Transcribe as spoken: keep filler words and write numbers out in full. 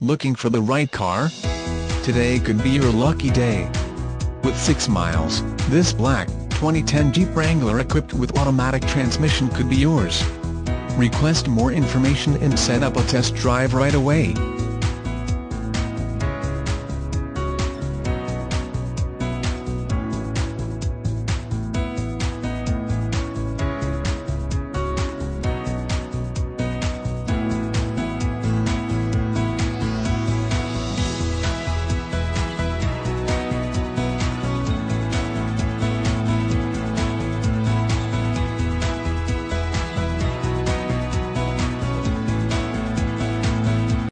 Looking for the right car? Today could be your lucky day. With six miles, this black twenty ten Jeep Wrangler equipped with automatic transmission could be yours. Request more information and set up a test drive right away.